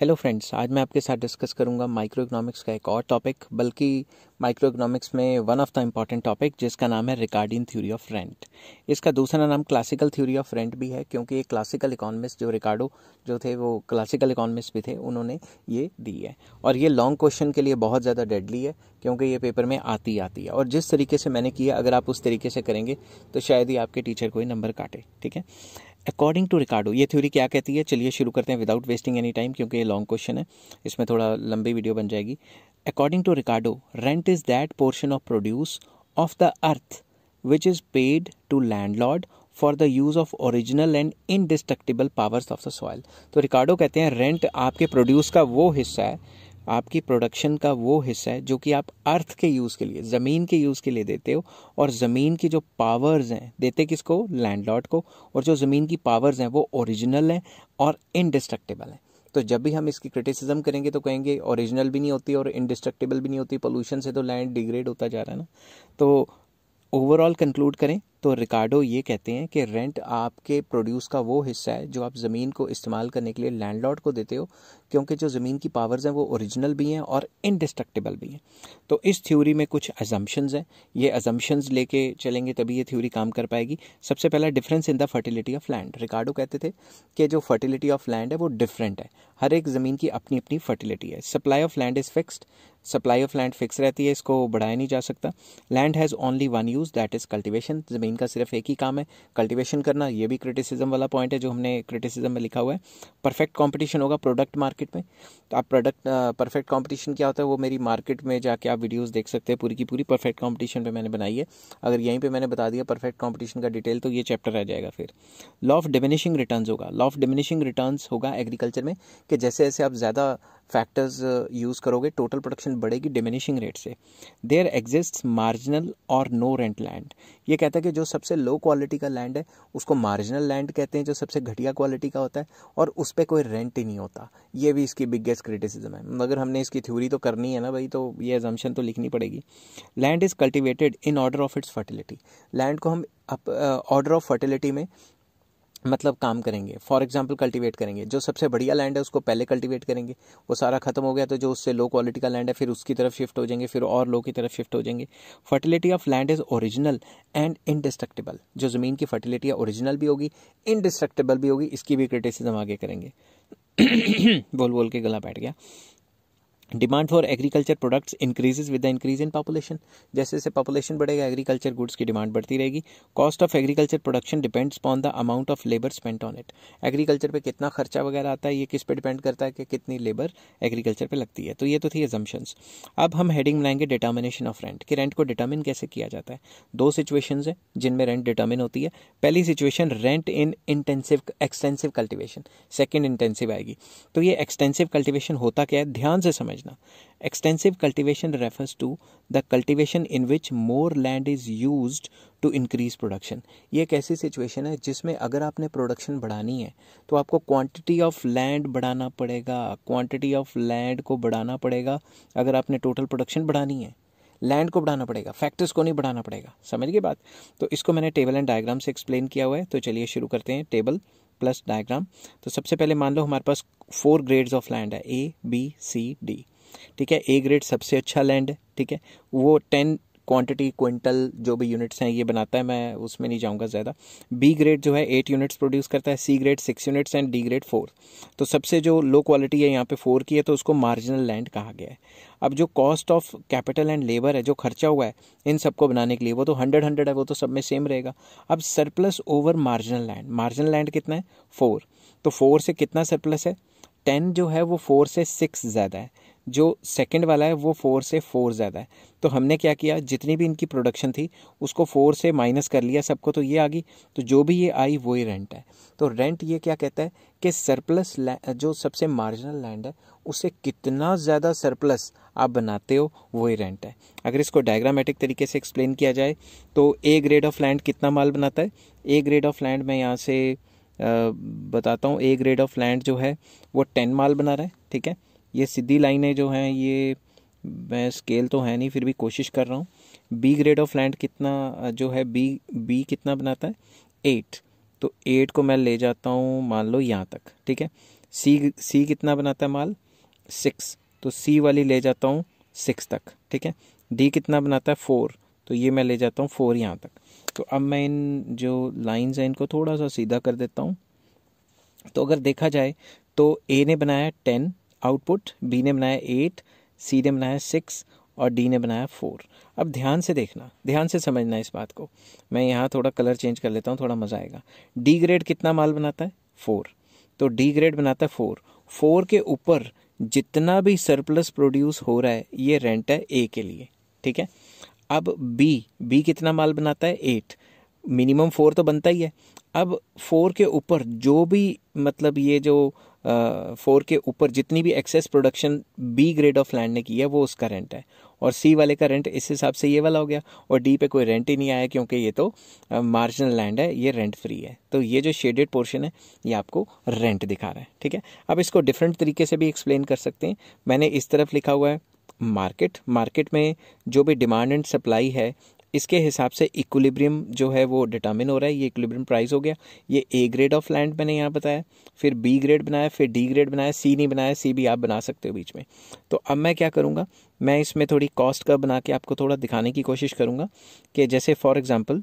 Hello friends, आज मैं आपके साथ डिस्कस करूंगा माइक्रो इकोनॉमिक्स का एक और टॉपिक, बल्कि माइक्रो इकोनॉमिक्स में one of the important topic, जिसका नाम है रिकार्डियन थ्योरी ऑफ रेंट। इसका दूसरा नाम क्लासिकल थ्योरी ऑफ रेंट भी है, क्योंकि ये क्लासिकल इकोनॉमिस्ट जो रिकार्डो जो थे वो क्लासिकल इकोनॉमिस्ट भी थे, उन्होंने ये दी है। और ये लॉन्ग क्वेश्चन के लिए बहुत ज़्यादा डेडली है, क्योंकि ये पेपर में आती है और जिस तरीके से मैंने किया, अगर आप उस तरीके से करेंगे तो शायद ही आपके टीचर कोई नंबर काटे। ठीक है, अकॉर्डिंग टू रिकार्डो ये थ्योरी क्या कहती है, चलिए शुरू करते हैं विदाउट वेस्टिंग एनी टाइम, क्योंकि ये लॉन्ग क्वेश्चन है, इसमें थोड़ा लंबी वीडियो बन जाएगी। According to Ricardo, rent is that portion of produce of the earth which is paid to landlord for the use of original and indestructible powers of the soil. तो Ricardo कहते हैं rent आपके produce का वो हिस्सा है, आपकी production का वो हिस्सा है जो कि आप अर्थ के यूज़ के लिए, ज़मीन के यूज़ के लिए देते हो। और ज़मीन की जो पावर्स हैं देते किसको? लैंडलॉर्ड को। और जो ज़मीन की पावर्स हैं वो ओरिजिनल हैं और इनडिस्ट्रक्टिबल हैं। तो जब भी हम इसकी क्रिटिसिज्म करेंगे तो कहेंगे ओरिजिनल भी नहीं होती और इनडिस्ट्रक्टिबल भी नहीं होती, पोल्यूशन से तो लैंड डिग्रेड होता जा रहा है ना। तो ओवरऑल कंक्लूड करें तो रिकार्डो ये कहते हैं कि रेंट आपके प्रोड्यूस का वो हिस्सा है जो आप ज़मीन को इस्तेमाल करने के लिए लैंडलॉर्ड को देते हो, क्योंकि जो ज़मीन की पावर्स हैं वो ओरिजिनल भी हैं और इनडिस्ट्रक्टिबल भी हैं। तो इस थ्योरी में कुछ अजम्पशंस हैं, ये अजम्पशंस लेके चलेंगे तभी ये थ्योरी काम कर पाएगी। सबसे पहला, difference in the fertility of land. Ricardo कहते थे कि जो फर्टिलिटी ऑफ लैंड है वो डिफरेंट है, हर एक ज़मीन की अपनी अपनी फर्टिलिटी है। Supply of land is fixed, supply of land fix रहती है, इसको बढ़ाया नहीं जा सकता। Land has only one use, that is cultivation. ज़मीन का सिर्फ एक ही काम है, कल्टिवेशन करना। ये भी क्रिटिसिज्म वाला पॉइंट है जो हमने क्रिटिसिज्म में लिखा हुआ है। परफेक्ट कंपटीशन होगा प्रोडक्ट मार्केट में, तो आप प्रोडक्ट परफेक्ट कंपटीशन क्या होता है वो मेरी मार्केट में जाके आप वीडियोस देख सकते हैं, पूरी की पूरी परफेक्ट कंपटीशन पे मैंने बनाई है। अगर यहीं पे मैंने बता दिया परफेक्ट कंपटीशन का डिटेल तो ये चैप्टर रह जाएगा। फिर लॉ ऑफ डिमिनिशिंग रिटर्न्स होगा, लॉ ऑफ डिमिनिशिंग रिटर्न्स होगा एग्रीकल्चर में, कि जैसे जैसे आप ज़्यादा फैक्टर्स यूज़ करोगे टोटल प्रोडक्शन बढ़ेगी डिमिनिशिंग रेट से। देयर एग्जिस्ट्स मार्जिनल और नो रेंट लैंड, ये कहता है कि जो सबसे लो क्वालिटी का लैंड है उसको मार्जिनल लैंड कहते हैं, जो सबसे घटिया क्वालिटी का होता है और उस पर कोई रेंट ही नहीं होता। ये भी इसकी बिगेस्ट क्रिटिसिज्म है, मगर हमने इसकी थ्योरी तो करनी है ना भाई, तो ये अजम्पशन तो लिखनी पड़ेगी। Land is cultivated in order of its fertility, land को हम ऑर्डर ऑफ फर्टिलिटी में मतलब काम करेंगे। फॉर एग्जांपल कल्टीवेट करेंगे, जो सबसे बढ़िया लैंड है उसको पहले कल्टीवेट करेंगे, वो सारा खत्म हो गया तो जो उससे लो क्वालिटी का लैंड है फिर उसकी तरफ शिफ्ट हो जाएंगे, फिर और लो की तरफ शिफ्ट हो जाएंगे। Fertility of land is original and indestructible, जो ज़मीन की फर्टिलिटी है ओरिजिनल भी होगी, इनडिस्ट्रक्टिबल भी होगी, इसकी भी क्रिटिसिज्म आगे करेंगे। बोल के गला बैठ गया। Demand for agriculture products increases with the increase in population, जैसे जैसे पॉपुलेशन बढ़ेगा एग्रीकल्चर गुड्स की डिमांड बढ़ती रहेगी। Cost of agriculture production depends on the amount of labour spent on it, agriculture पे कितना खर्चा वगैरह आता है ये किस पे डिपेंड करता है कि कितनी लेबर एग्रीकल्चर पे लगती है। तो ये तो थी अजम्पशंस। अब हम हेडिंग बनाएंगे डिटर्मिनेशन ऑफ रेंट, कि रेंट को डिटर्मिन कैसे किया जाता है। दो सिचुएशंस हैं जिनमें रेंट डिटर्मिन होती है, पहली situation rent in intensive extensive cultivation, second intensive आएगी। तो ये एक्सटेंसिव कल्टिवेशन होता क्या है, ध्यान से समझ। Extensive cultivation refers to the cultivation in which more land is used to increase production. ये एक ऐसी सिचुएशन है जिसमें अगर आपने प्रोडक्शन बढ़ानी है तो आपको क्वांटिटी ऑफ लैंड बढ़ाना पड़ेगा, क्वांटिटी ऑफ लैंड को बढ़ाना पड़ेगा। अगर आपने टोटल प्रोडक्शन बढ़ानी है, लैंड को बढ़ाना पड़ेगा, फैक्टर्स को नहीं बढ़ाना पड़ेगा। समझ गए बात? तो इसको मैंने टेबल एंड डायग्राम से एक्सप्लेन किया हुआ है, तो चलिए शुरू करते हैं, टेबल प्लस डायग्राम। तो सबसे पहले मान लो हमारे पास 4 ग्रेड्स ऑफ लैंड है, A, B, C, D। ठीक है, A ग्रेड सबसे अच्छा लैंड है, ठीक है, वो 10 क्वांटिटी क्विंटल जो भी यूनिट्स हैं ये बनाता है, मैं उसमें नहीं जाऊंगा ज़्यादा। B ग्रेड जो है 8 यूनिट्स प्रोड्यूस करता है, C grade 6 units and D grade 4। तो सबसे जो लो क्वालिटी है यहाँ पे 4 की है, तो उसको मार्जिनल लैंड कहा गया है। अब जो cost of capital and labour है, जो खर्चा हुआ है इन सबको बनाने के लिए, वो तो 100 है, वो तो सब में सेम रहेगा। अब सरप्लस ओवर मार्जिनल लैंड कितना है? 4। तो 4 से कितना सरप्लस है? 10 जो है वो 4 से 6 ज़्यादा है, जो सेकंड वाला है वो 4 से 4 ज़्यादा है। तो हमने क्या किया, जितनी भी इनकी प्रोडक्शन थी उसको 4 से माइनस कर लिया सबको, तो ये आ गई। तो जो भी ये आई वो ही रेंट है। तो रेंट ये क्या कहता है कि सरप्लस जो सबसे मार्जिनल लैंड है उसे कितना ज़्यादा सरप्लस आप बनाते हो वो ही रेंट है। अगर इसको डायग्रामेटिक तरीके से एक्सप्लेन किया जाए तो ए ग्रेड ऑफ लैंड कितना माल बनाता है? ए ग्रेड ऑफ लैंड मैं यहाँ से बताता हूँ। ए ग्रेड ऑफ लैंड जो है वो 10 माल बना रहा है, ठीक है, ये सीधी लाइनें जो हैं, ये मैं स्केल तो है नहीं फिर भी कोशिश कर रहा हूँ। बी ग्रेड ऑफ लैंड कितना जो है बी कितना बनाता है 8, तो 8 को मैं ले जाता हूँ मान लो यहाँ तक, ठीक है। सी कितना बनाता है माल 6, तो सी वाली ले जाता हूँ 6 तक, ठीक है। डी कितना बनाता है 4, तो ये मैं ले जाता हूँ 4 यहाँ तक। तो अब मैं इन जो लाइंस हैं इनको थोड़ा सा सीधा कर देता हूँ। तो अगर देखा जाए तो ए ने बनाया 10 आउटपुट, बी ने बनाया 8, सी ने बनाया 6 और डी ने बनाया 4। अब ध्यान से देखना, ध्यान से समझना इस बात को। मैं यहाँ थोड़ा कलर चेंज कर लेता हूँ, थोड़ा मज़ा आएगा। डी ग्रेड कितना माल बनाता है 4, तो डी ग्रेड बनाता है 4 के ऊपर जितना भी सरप्लस प्रोड्यूस हो रहा है ये रेंट है ए के लिए, ठीक है। अब बी कितना माल बनाता है 8, मिनिमम 4 तो बनता ही है। अब 4 के ऊपर जो भी मतलब ये जो 4 के ऊपर जितनी भी excess production B grade of land ने की है वो उसका रेंट है, और सी वाले का रेंट इस हिसाब से ये वाला हो गया, और डी पे कोई रेंट ही नहीं आया क्योंकि ये तो मार्जिनल लैंड है, ये रेंट फ्री है। तो ये जो शेडेड पोर्शन है ये आपको रेंट दिखा रहा है, ठीक है। अब इसको डिफरेंट तरीके से भी एक्सप्लेन कर सकते हैं। मैंने इस तरफ लिखा हुआ है मार्केट में जो भी डिमांड एंड सप्लाई है इसके हिसाब से इक्विलिब्रियम जो है वो डिटर्मिन हो रहा है। ये इक्विलिब्रियम प्राइस हो गया, ये ए ग्रेड ऑफ लैंड मैंने यहाँ बताया, फिर बी ग्रेड बनाया, फिर डी ग्रेड बनाया, सी नहीं बनाया, सी भी आप बना सकते हो बीच में। तो अब मैं क्या करूँगा, मैं इसमें थोड़ी कॉस्ट का बना के आपको थोड़ा दिखाने की कोशिश करूँगा कि जैसे फॉर एग्जाम्पल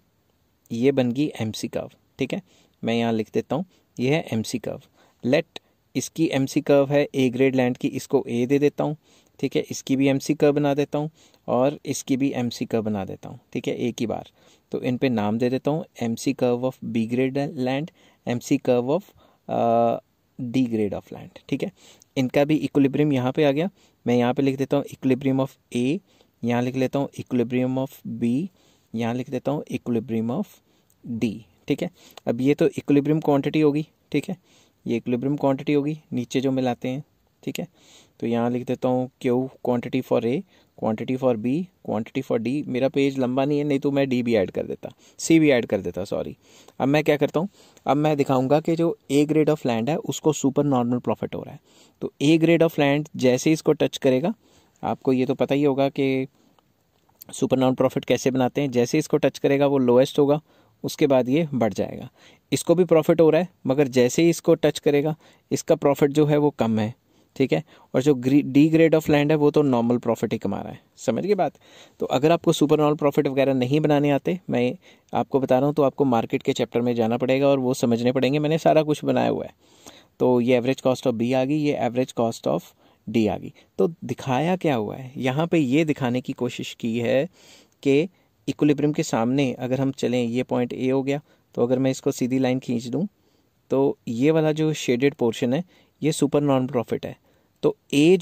ये बन गई एम सी कर्व, ठीक है। मैं यहाँ लिख देता हूँ ये है एम सी कर्व। लेट इसकी एम सी कर्व है ए ग्रेड लैंड की, इसको ए दे देता हूँ, ठीक है। इसकी भी एम सी कर्व बना देता हूँ और इसकी भी एम सी कर्व बना देता हूँ, ठीक है, एक ही बार। तो इन पे नाम दे देता हूँ M C curve of B grade land, M C curve of D grade of land, ठीक है। इनका भी इक्विलिब्रियम यहाँ पे आ गया। मैं यहाँ पे लिख देता हूँ इक्विलिब्रियम ऑफ ए, यहाँ लिख लेता हूँ इक्विलिब्रियम ऑफ बी, यहाँ लिख देता हूँ इक्विलिब्रियम ऑफ डी, ठीक है। अब ये तो इक्विलिब्रियम क्वान्टिटी होगी, ठीक है, ये इक्विलिब्रियम क्वान्टिटी होगी नीचे जो मिलाते हैं, ठीक है। तो यहाँ लिख देता हूँ Q quantity for A, quantity for B, quantity for D. मेरा पेज लंबा नहीं है, नहीं तो मैं डी भी ऐड कर देता, सी भी ऐड कर देता, सॉरी। अब मैं क्या करता हूँ, अब मैं दिखाऊंगा कि जो ए ग्रेड ऑफ लैंड है उसको सुपर नॉर्मल प्रॉफिट हो रहा है। तो ए ग्रेड ऑफ लैंड जैसे इसको टच करेगा, आपको ये तो पता ही होगा कि सुपर नॉर्मल प्रॉफिट कैसे बनाते हैं, जैसे इसको टच करेगा वो लोएस्ट होगा, उसके बाद ये बढ़ जाएगा। इसको भी प्रॉफिट हो रहा है मगर जैसे ही इसको टच करेगा इसका प्रॉफिट जो है वो कम है, ठीक है। और जो डी ग्रेड ऑफ लैंड है वो तो नॉर्मल प्रॉफिट ही कमा रहा है, समझ गए बात। तो अगर आपको सुपर नॉर्मल प्रॉफिट वगैरह नहीं बनाने आते, मैं आपको बता रहा हूँ, तो आपको मार्केट के चैप्टर में जाना पड़ेगा और वो समझने पड़ेंगे। मैंने सारा कुछ बनाया हुआ है। तो ये एवरेज कॉस्ट ऑफ बी आ गई, ये एवरेज कॉस्ट ऑफ डी आ गई। तो दिखाया क्या हुआ है यहाँ पर, ये दिखाने की कोशिश की है कि इक्विलिब्रियम के सामने अगर हम चलें, ये पॉइंट ए हो गया, तो अगर मैं इसको सीधी लाइन खींच दूँ तो ये वाला जो शेडेड पोर्शन है ये सुपर नॉन प्रॉफिट है। तो ए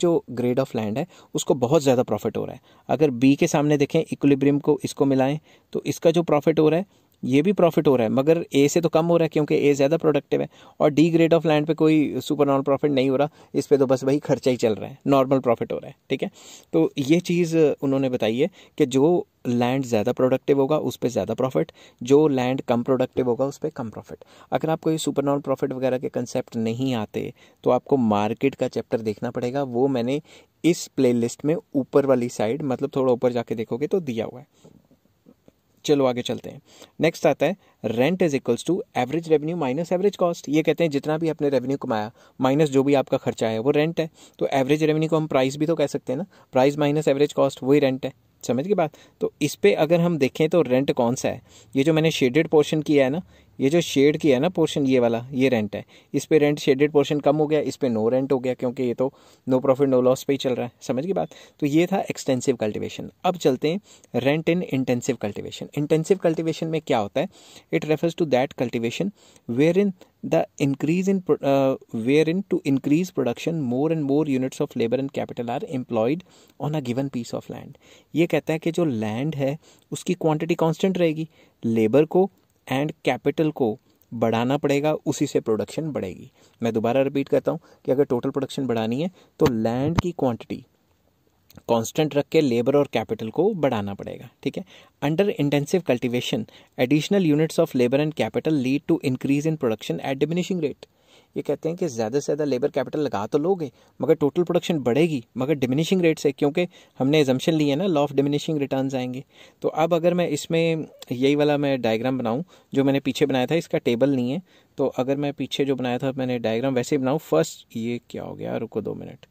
जो ग्रेड ऑफ लैंड है उसको बहुत ज़्यादा प्रॉफिट हो रहा है। अगर बी के सामने देखें इक्विलिब्रियम को, इसको मिलाएं तो इसका जो प्रॉफिट हो रहा है ये भी प्रॉफिट हो रहा है मगर ए से तो कम हो रहा है क्योंकि ए ज़्यादा प्रोडक्टिव है। और डी ग्रेड ऑफ लैंड पे कोई सुपर नॉर्मल प्रॉफिट नहीं हो रहा, इस पे तो बस वही खर्चा ही चल रहा है, नॉर्मल प्रॉफिट हो रहा है, ठीक है। तो ये चीज़ उन्होंने बताई है कि जो लैंड ज़्यादा प्रोडक्टिव होगा उस पे ज़्यादा प्रॉफिट, जो लैंड कम प्रोडक्टिव होगा उस पे कम प्रॉफिट। अगर आपको ये सुपर नॉर्मल प्रॉफिट वगैरह के कंसेप्ट नहीं आते तो आपको मार्केट का चैप्टर देखना पड़ेगा, वो मैंने इस प्लेलिस्ट में ऊपर वाली साइड मतलब थोड़ा ऊपर जाके देखोगे तो दिया हुआ है। चलो आगे चलते हैं। नेक्स्ट आता है rent is equals to average revenue minus average cost. ये कहते हैं जितना भी आपने रेवेन्यू कमाया माइनस जो भी आपका खर्चा है वो रेंट है। तो एवरेज रेवेन्यू को हम प्राइस भी तो कह सकते हैं ना, प्राइस माइनस एवरेज कॉस्ट वही रेंट है, समझ की बात। तो इस पे अगर हम देखें तो रेंट कौन सा है, ये जो मैंने शेडेड पोर्शन किया है ना, ये जो शेड किया है ना पोर्शन ये वाला, ये रेंट है। इस पे रेंट शेडेड पोर्शन कम हो गया, इस पे नो रेंट हो गया क्योंकि ये तो नो प्रॉफिट नो लॉस पे ही चल रहा है, समझ की बात। तो ये था एक्सटेंसिव कल्टिवेशन। अब चलते हैं rent in intensive cultivation. Intensive cultivation में क्या होता है, it refers to that cultivation wherein to increase production more and more units of labor and capital are employed on a given piece of land। ये कहता है कि जो land है उसकी क्वांटिटी कांस्टेंट रहेगी, लेबर को एंड कैपिटल को बढ़ाना पड़ेगा, उसी से प्रोडक्शन बढ़ेगी। मैं दोबारा रिपीट करता हूँ कि अगर टोटल प्रोडक्शन बढ़ानी है तो लैंड की क्वांटिटी कांस्टेंट रख के लेबर और कैपिटल को बढ़ाना पड़ेगा, ठीक है। Under intensive cultivation additional units of labour and capital lead to increase in production at diminishing rate. ये कहते हैं कि ज़्यादा से ज़्यादा लेबर कैपिटल लगा तो लोगे मगर टोटल प्रोडक्शन बढ़ेगी मगर डिमिनिशिंग रेट से, क्योंकि हमने एजम्पशन लिए ना लॉ ऑफ डिमिनिशिंग रिटर्न्स आएंगे। तो अब अगर मैं इसमें यही वाला मैं डायग्राम बनाऊँ जो मैंने पीछे बनाया था, इसका टेबल नहीं है, तो अगर मैं पीछे जो बनाया था मैंने डायग्राम वैसे ही बनाऊँ। फर्स्ट ये क्या हो गया, रुको 2 मिनट,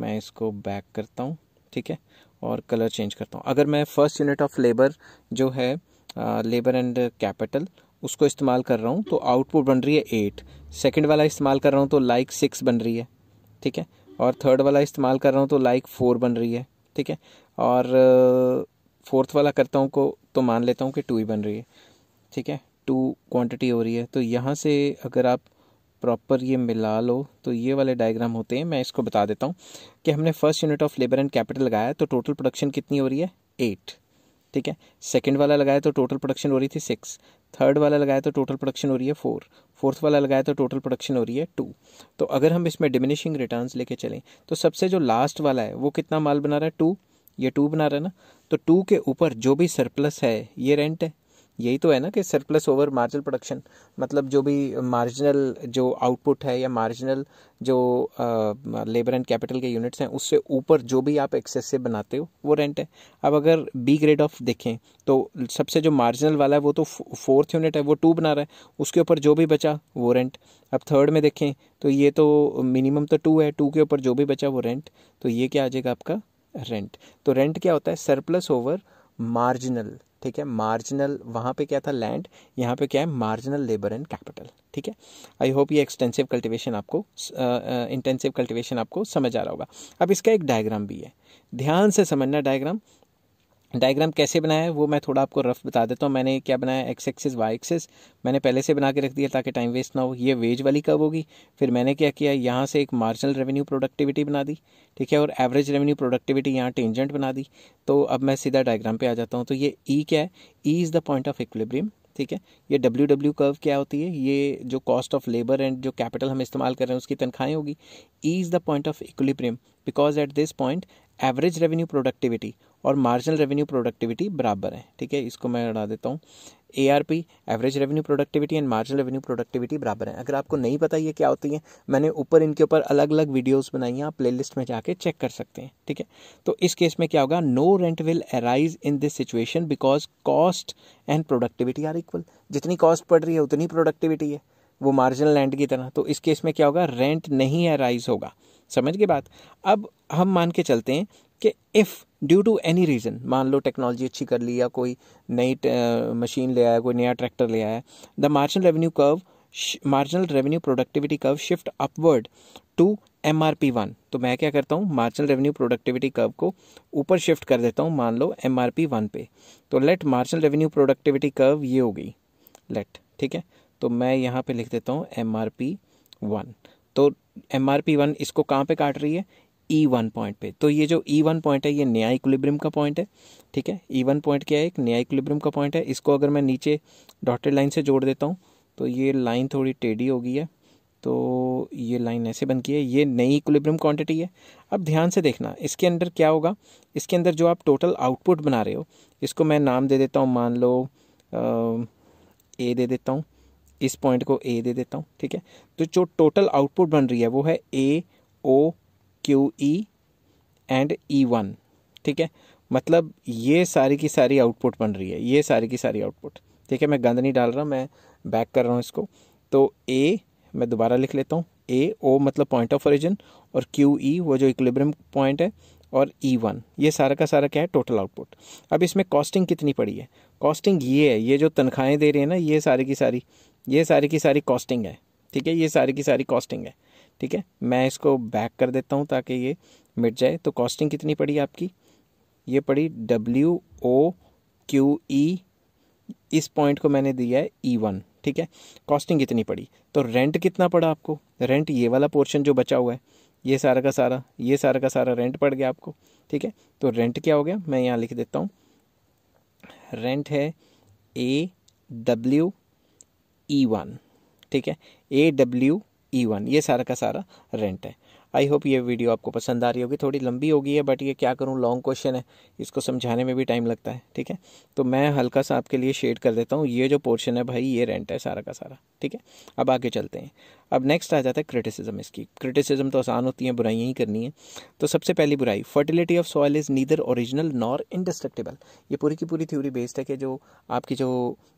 मैं इसको बैक करता हूँ, ठीक है, और कलर चेंज करता हूँ। अगर मैं फर्स्ट यूनिट ऑफ लेबर जो है लेबर एंड कैपिटल उसको इस्तेमाल कर रहा हूँ तो आउटपुट बन रही है 8, सेकंड वाला इस्तेमाल कर रहा हूँ तो लाइक 6 बन रही है, ठीक है, और थर्ड वाला इस्तेमाल कर रहा हूँ तो लाइक 4 बन रही है, ठीक है, और फोर्थ वाला करता हूँ को तो मान लेता हूँ कि 2 ही बन रही है, ठीक है, 2 क्वांटिटी हो रही है। तो यहाँ से अगर आप प्रॉपर ये मिला लो तो ये वाले डायग्राम होते हैं। मैं इसको बता देता हूँ कि हमने first unit of labour and capital लगाया तो टोटल प्रोडक्शन कितनी हो रही है 8, ठीक है, सेकंड वाला लगाया तो टोटल प्रोडक्शन हो रही थी 6, थर्ड वाला लगाया तो टोटल प्रोडक्शन हो रही है 4, फोर्थ वाला लगाया तो टोटल प्रोडक्शन हो रही है 2। तो अगर हम इसमें डिमिनिशिंग रिटर्न्स लेके चलें तो सबसे जो लास्ट वाला है वो कितना माल बना रहा है 2, ये 2 बना रहा है ना, तो 2 के ऊपर जो भी सरप्लस है ये रेंट है, यही तो है ना कि सरप्लस ओवर मार्जिनल प्रोडक्शन, मतलब जो भी मार्जिनल जो आउटपुट है या मार्जिनल जो लेबर एंड कैपिटल के यूनिट्स हैं उससे ऊपर जो भी आप एक्सेसिव बनाते हो वो रेंट है। अब अगर बी ग्रेड ऑफ देखें तो सबसे जो मार्जिनल वाला है वो तो फोर्थ यूनिट है, वो 2 बना रहा है, उसके ऊपर जो भी बचा वो रेंट। अब थर्ड में देखें तो ये तो मिनिमम तो 2 है, 2 के ऊपर जो भी बचा वो रेंट, तो ये क्या आ जाएगा आपका रेंट। तो रेंट क्या होता है, सरप्लस ओवर मार्जिनल, ठीक है, मार्जिनल वहाँ पे क्या था लैंड, यहाँ पे क्या है मार्जिनल लेबर एंड कैपिटल, ठीक है। आई होप ये एक्सटेंसिव कल्टिवेशन आपको इंटेंसिव कल्टिवेशन आपको समझ आ रहा होगा। अब इसका एक डायग्राम भी है, ध्यान से समझना डायग्राम कैसे बनाया है वो मैं थोड़ा आपको रफ बता देता हूँ। मैंने क्या बनाया, एक्स एक्सिस वाई एक्सिस मैंने पहले से बना के रख दिया ताकि टाइम वेस्ट ना हो। ये वेज वाली कर्व होगी, फिर मैंने क्या किया यहाँ से एक मार्जिनल रेवेन्यू प्रोडक्टिविटी बना दी, ठीक है, और एवरेज रेवेन्यू प्रोडक्टिविटी यहाँ टेंजेंट बना दी। तो अब मैं सीधा डायग्राम पे आ जाता हूँ। तो ये ई क्या है, E is the point of equilibrium, ठीक है। ये डब्ल्यू डब्ल्यू कर्व क्या होती है, ये जो कॉस्ट ऑफ लेबर एंड जो कैपिटल हम इस्तेमाल कर रहे हैं उसकी तनख्वाहें होगी। E is the point of equilibrium because at this point average revenue productivity और मार्जिनल रेवेन्यू प्रोडक्टिविटी बराबर है, ठीक है, इसको मैं हटा देता हूँ। ARP average revenue productivity and marginal revenue productivity बराबर है। अगर आपको नहीं पता ये क्या होती है, मैंने ऊपर इनके ऊपर अलग अलग वीडियोस बनाई हैं, आप प्लेलिस्ट में जाके चेक कर सकते हैं, ठीक है। तो इस केस में क्या होगा, no rent will arise in this situation because cost and productivity are equal, जितनी कॉस्ट पड़ रही है उतनी प्रोडक्टिविटी है, वो मार्जिनल रेंट की तरह। तो इस केस में क्या होगा, रेंट नहीं अराइज होगा, समझ के बात। अब हम मान के चलते हैं कि if due to any reason, मान लो टेक्नोलॉजी अच्छी कर ली या कोई नई मशीन ले आया, कोई नया ट्रैक्टर ले आया, the marginal revenue curve marginal revenue productivity curve shift upward to MRP 1। तो मैं क्या करता हूँ, मार्जिनल रेवेन्यू प्रोडक्टिविटी कर्व को ऊपर शिफ्ट कर देता हूँ, मान लो MRP 1 पे। तो let marginal revenue productivity curve ये हो गई लेट, ठीक है, तो मैं यहाँ पर लिख देता हूँ MRP 1। तो MRP 1 इसको कहाँ पे काट रही है, E1 पॉइंट पे। तो ये जो E1 पॉइंट है ये नया इक्विलिब्रियम का पॉइंट है, ठीक है, E1 पॉइंट क्या है, एक नया इक्विलिब्रियम का पॉइंट है। इसको अगर मैं नीचे डॉटेड लाइन से जोड़ देता हूँ तो ये लाइन थोड़ी टेढ़ी हो गई है, तो ये लाइन ऐसे बन गई है, ये नई इक्विलिब्रियम क्वांटिटी है। अब ध्यान से देखना इसके अंदर क्या होगा, इसके अंदर जो आप टोटल आउटपुट बना रहे हो इसको मैं नाम दे देता हूँ, मान लो ए दे देता हूँ, इस पॉइंट को ए दे देता हूँ, ठीक है। तो जो टोटल आउटपुट बन रही है वो है AO QE and E1, ठीक है, मतलब ये सारी की सारी आउटपुट बन रही है, ये सारी की सारी आउटपुट, ठीक है। मैं गंद नहीं डाल रहा, मैं बैक कर रहा हूँ इसको। तो A मैं दोबारा लिख लेता हूँ, AO मतलब पॉइंट ऑफ ओरिजिन और QE वो जो इक्विलिब्रियम पॉइंट है और E1, ये सारा का सारा क्या है टोटल आउटपुट। अब इसमें कॉस्टिंग कितनी पड़ी है, कॉस्टिंग ये है, ये जो तनख्वाहें दे रही है ना ये सारी की सारी कॉस्टिंग है, ठीक है, ये सारी की सारी कॉस्टिंग है, ठीक है। मैं इसको बैक कर देता हूँ ताकि ये मिट जाए। तो कॉस्टिंग कितनी पड़ी आपकी, ये पड़ी WO QE, इस पॉइंट को मैंने दिया है E1, ठीक है, कॉस्टिंग इतनी पड़ी। तो रेंट कितना पड़ा आपको, रेंट ये वाला पोर्शन जो बचा हुआ है ये सारा का सारा रेंट पड़ गया आपको, ठीक है। तो रेंट क्या हो गया, मैं यहाँ लिख देता हूँ, रेंट है AW E1, ठीक है, AW E1, ये सारा का सारा रेंट है। आई होप ये वीडियो आपको पसंद आ रही होगी, थोड़ी लंबी होगी है बट ये क्या करूँ, लॉन्ग क्वेश्चन है, इसको समझाने में भी टाइम लगता है, ठीक है। तो मैं हल्का सा आपके लिए शेड कर देता हूँ, ये जो पोर्शन है भाई ये रेंट है सारा का सारा, ठीक है। अब आगे चलते हैं। अब नेक्स्ट आ जाता है क्रिटिसिज्म। इसकी क्रिटिसिज्म तो आसान होती है, बुराइयाँ ही करनी है। तो सबसे पहली बुराई, fertility of soil is neither original nor indestructible. ये पूरी की पूरी थ्योरी बेस्ड है कि जो आपकी जो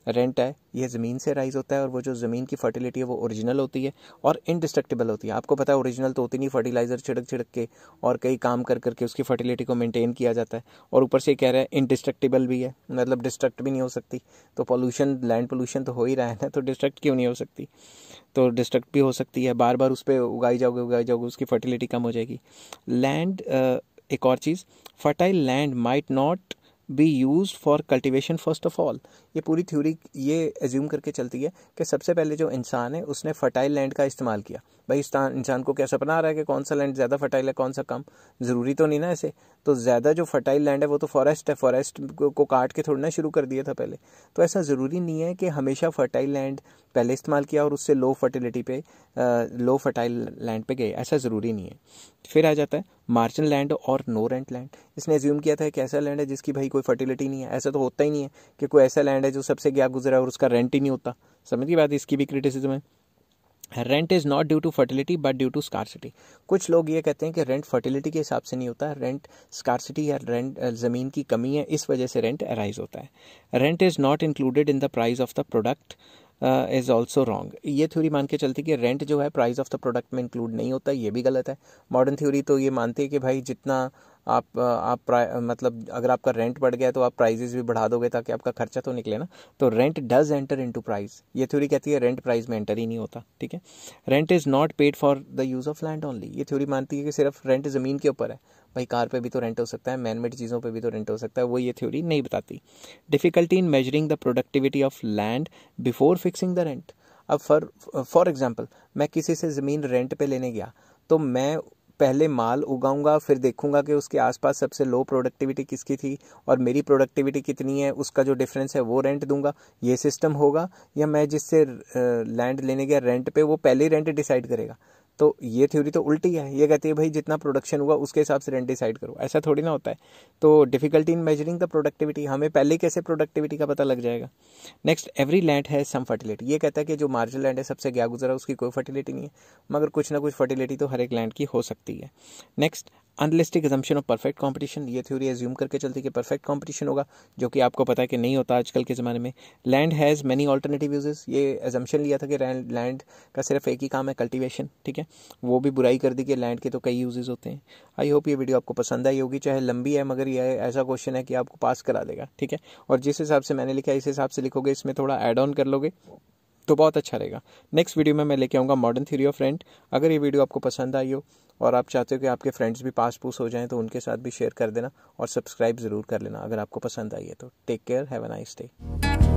रेंट है ये ज़मीन से राइज़ होता है और वो जो ज़मीन की फर्टिलिटी है वो ओरिजिनल होती है और इंडिस्ट्रक्टेबल होती है। आपको पता है ओरिजिनल तो होती नहीं, फर्टिलाइज़र छिड़क के और कई काम कर करके उसकी फर्टिलिटी को मेंटेन किया जाता है। और ऊपर से कह रहा है इंडिस्ट्रक्टेबल भी है, मतलब डिस्ट्रक्ट भी नहीं हो सकती। तो पोल्यूशन, लैंड पोल्यूशन तो हो ही रहा है ना, तो डिस्ट्रक्ट क्यों नहीं हो सकती? तो डिस्ट्रक्ट भी हो सकती है। बार बार उस पर उगाई जाओगे उसकी फर्टिलिटी कम हो जाएगी। लैंड, एक और चीज़, fertile land might not be use for cultivation first of all. ये पूरी थ्योरी ये एज्यूम करके चलती है कि सबसे पहले जो इंसान है उसने फर्टाइल लैंड का इस्तेमाल किया। भाई इंसान को क्या सपना आ रहा है कि कौन सा लैंड ज़्यादा फर्टाइल है कौन सा कम? ज़रूरी तो नहीं ना ऐसे। तो ज़्यादा जो फर्टाइल लैंड है वो तो फॉरेस्ट है, फॉरेस्ट को काट के थोड़ना शुरू कर दिया था पहले। तो ऐसा ज़रूरी नहीं है कि हमेशा फर्टाइल लैंड पहले इस्तेमाल किया और उससे लो फर्टाइल लैंड पे गए, ऐसा ज़रूरी नहीं है। फिर आ जाता है मार्जिन लैंड और नो रेंट लैंड। इसने एज्यूम किया था कि ऐसा लैंड है जिसकी भाई कोई फर्टिलिटी नहीं है। ऐसा तो होता ही नहीं है कि कोई ऐसा लैंड है जो सबसे गया गुजरा और उसका रेंट ही नहीं होता। समझ की बात, इसकी भी क्रिटिसिज्म है। Rent is not due to fertility but due to scarcity. कुछ लोग ये कहते हैं कि रेंट फर्टिलिटी के हिसाब से नहीं होता, रेंट स्कार्सिटी या रेंट ज़मीन की कमी है, इस वजह से रेंट अराइज होता है। Rent is not included in the price of the product is also wrong. ये थ्योरी मान के चलती कि रेंट जो है प्राइस ऑफ द प्रोडक्ट में इंक्लूड नहीं होता, ये भी गलत है। मॉडर्न थ्योरी तो ये मानती है कि भाई जितना आप अगर आपका रेंट बढ़ गया तो आप प्राइजेस भी बढ़ा दोगे ताकि आपका खर्चा तो निकले ना। तो rent does enter into price, ये थ्योरी कहती है रेंट प्राइस में एंटर ही नहीं होता। ठीक है, rent is not paid for the use of land only. ये थ्योरी मानती है कि सिर्फ रेंट ज़मीन के ऊपर है, भाई कार पे भी तो रेंट हो सकता है, मैनमेड चीज़ों पे भी तो रेंट हो सकता है, वो ये थ्योरी नहीं बताती। Difficulty in measuring the productivity of land before fixing the rent. अब फॉर एग्जाम्पल मैं किसी से ज़मीन रेंट पे लेने गया तो मैं पहले माल उगाऊंगा, फिर देखूंगा कि उसके आसपास सबसे लो प्रोडक्टिविटी किसकी थी और मेरी प्रोडक्टिविटी कितनी है, उसका जो डिफरेंस है वो रेंट दूंगा। ये सिस्टम होगा, या मैं जिससे लैंड लेने गया रेंट पे वो पहले ही रेंट डिसाइड करेगा? तो ये थ्योरी तो उल्टी है, ये कहती है भाई जितना प्रोडक्शन हुआ उसके हिसाब से रेंट डिसाइड करो, ऐसा थोड़ी ना होता है। तो difficulty in measuring the productivity, हमें पहले कैसे प्रोडक्टिविटी का पता लग जाएगा। नेक्स्ट, एवरी लैंड है सम फर्टिलिटी। ये कहता है कि जो मार्जिन लैंड है सबसे गया गुजरा उसकी कोई फर्टिलिटी नहीं है, मगर कुछ ना कुछ फर्टिलिटी तो हर एक लैंड की हो सकती है। Next, unrealistic assumption of perfect competition. ये थ्योरी एज्यूम करके चलती है कि परफेक्ट कंपटीशन होगा, जो कि आपको पता है कि नहीं होता आजकल के ज़माने में। Land has many alternative uses, ये एजम्पशन लिया था कि लैंड का सिर्फ एक ही काम है, कल्टीवेशन। ठीक है, वो भी बुराई कर दी कि लैंड के तो कई यूजेस होते हैं। आई होप ये वीडियो आपको पसंद आई होगी, चाहे लंबी है मगर यह ऐसा क्वेश्चन है कि आपको पास करा देगा। ठीक है, और जिस हिसाब से मैंने लिखा इस हिसाब से लिखोगे, इसमें थोड़ा ऐड ऑन कर लोगे तो बहुत अच्छा रहेगा। नेक्स्ट वीडियो में मैं लेके आऊँगा मॉडर्न थ्योरी ऑफ रेंट। अगर ये वीडियो आपको पसंद आई हो और आप चाहते हो कि आपके फ्रेंड्स भी पास पूस हो जाएं तो उनके साथ भी शेयर कर देना और सब्सक्राइब ज़रूर कर लेना अगर आपको पसंद आई है तो। Take care, have a nice day.